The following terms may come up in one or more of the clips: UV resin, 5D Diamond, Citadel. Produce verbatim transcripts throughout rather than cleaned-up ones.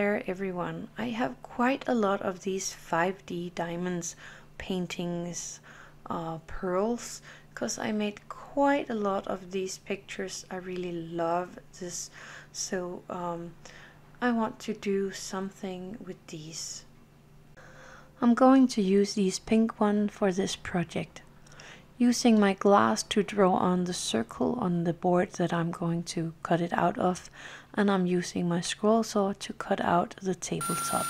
there everyone. I have quite a lot of these five D diamonds, paintings, uh, pearls, because I made quite a lot of these pictures. I really love this, so um, I want to do something with these. I'm going to use these pink one for this project, using my glass to draw on the circle on the board that I'm going to cut it out of, and I'm using my scroll saw to cut out the tabletop.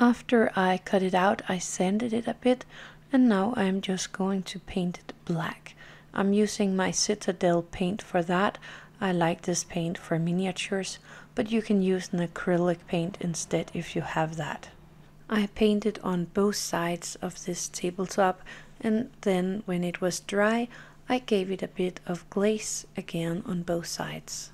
After I cut it out, I sanded it a bit, and now I'm just going to paint it black. I'm using my Citadel paint for that. I like this paint for miniatures, but you can use an acrylic paint instead if you have that. I painted on both sides of this tabletop, and then when it was dry, I gave it a bit of glaze again on both sides.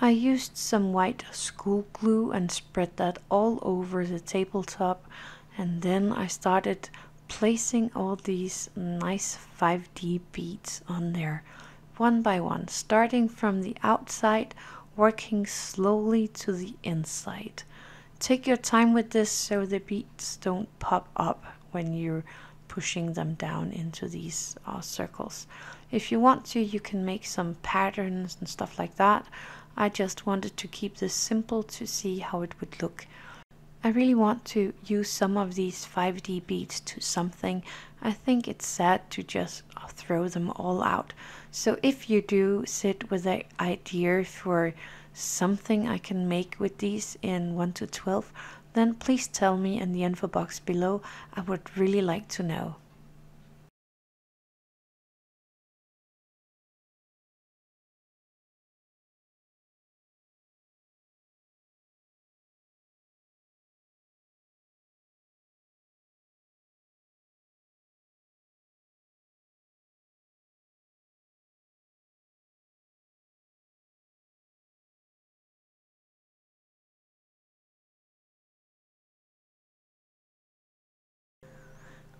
I used some white school glue and spread that all over the tabletop, and then I started placing all these nice five D beads on there, one by one, starting from the outside, working slowly to the inside. Take your time with this so the beads don't pop up when you're pushing them down into these uh, circles. If you want to, you can make some patterns and stuff like that. I just wanted to keep this simple to see how it would look. I really want to use some of these five D beads to something. I think it's sad to just throw them all out. So if you do sit with the idea for something I can make with these in one to twelve, then please tell me in the info box below. I would really like to know.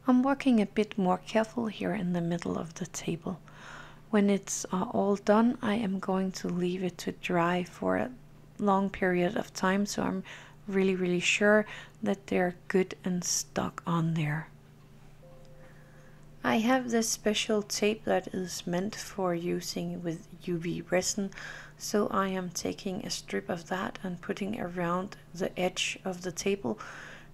I'm working a bit more careful here in the middle of the table. When it's uh, all done, I am going to leave it to dry for a long period of time, so I'm really really sure that they're good and stuck on there. I have this special tape that is meant for using with U V resin, so I am taking a strip of that and putting around the edge of the table,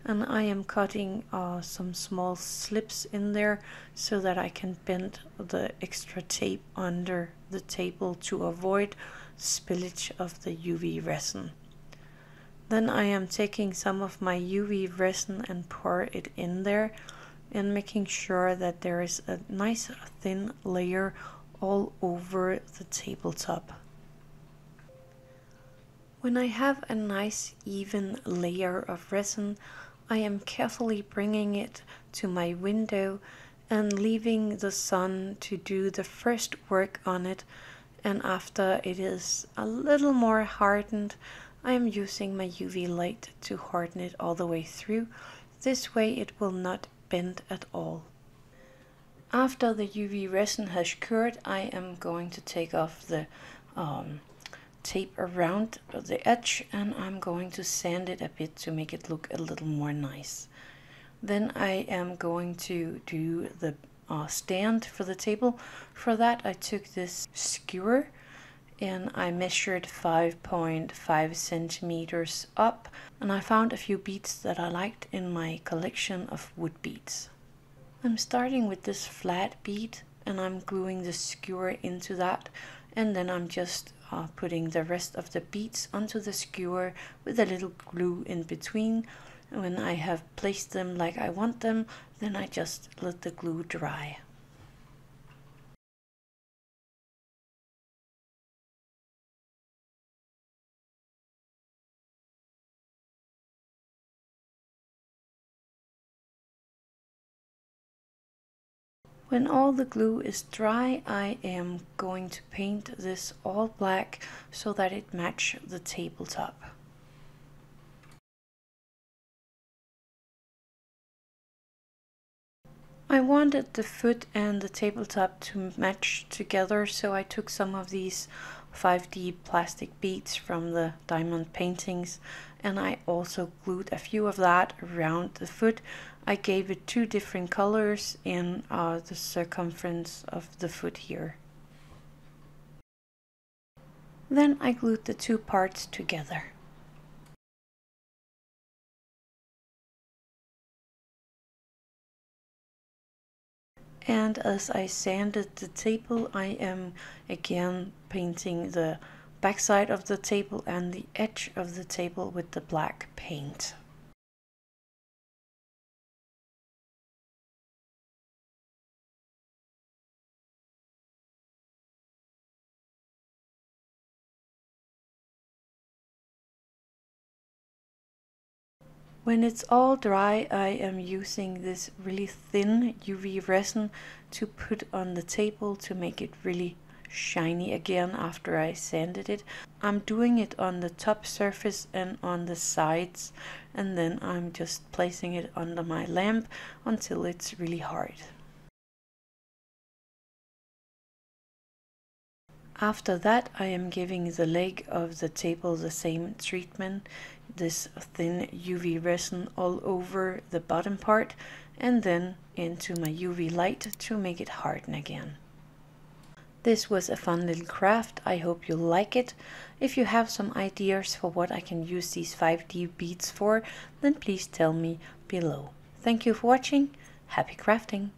and I am cutting uh, some small slips in there so that I can bend the extra tape under the table to avoid spillage of the U V resin. Then I am taking some of my U V resin and pour it in there, and making sure that there is a nice thin layer all over the tabletop. When I have a nice even layer of resin, I am carefully bringing it to my window and leaving the sun to do the first work on it, and after it is a little more hardened, I am using my U V light to harden it all the way through. This way it will not bend at all. After the U V resin has cured, I am going to take off the um, tape around the edge, and I'm going to sand it a bit to make it look a little more nice. Then I am going to do the uh, stand for the table. For that I took this skewer and I measured five point five centimeters up, and I found a few beads that I liked in my collection of wood beads. I'm starting with this flat bead and I'm gluing the skewer into that, and then I'm just Uh, putting the rest of the beads onto the skewer with a little glue in between. When I have placed them like I want them, then I just let the glue dry. When all the glue is dry, I am going to paint this all black so that it matches the tabletop. I wanted the foot and the tabletop to match together, so I took some of these five D plastic beads from the diamond paintings, and I also glued a few of that around the foot. I gave it two different colors in uh, the circumference of the foot here. Then I glued the two parts together. And as I sanded the table, I am again painting the backside of the table and the edge of the table with the black paint. When it's all dry, I am using this really thin U V resin to put on the table to make it really shiny again after I sanded it. I'm doing it on the top surface and on the sides, and then I'm just placing it under my lamp until it's really hard. After that, I am giving the leg of the table the same treatment, this thin U V resin all over the bottom part, and then into my U V light to make it harden again. This was a fun little craft. I hope you like it. If you have some ideas for what I can use these five D beads for, then please tell me below. Thank you for watching. Happy crafting!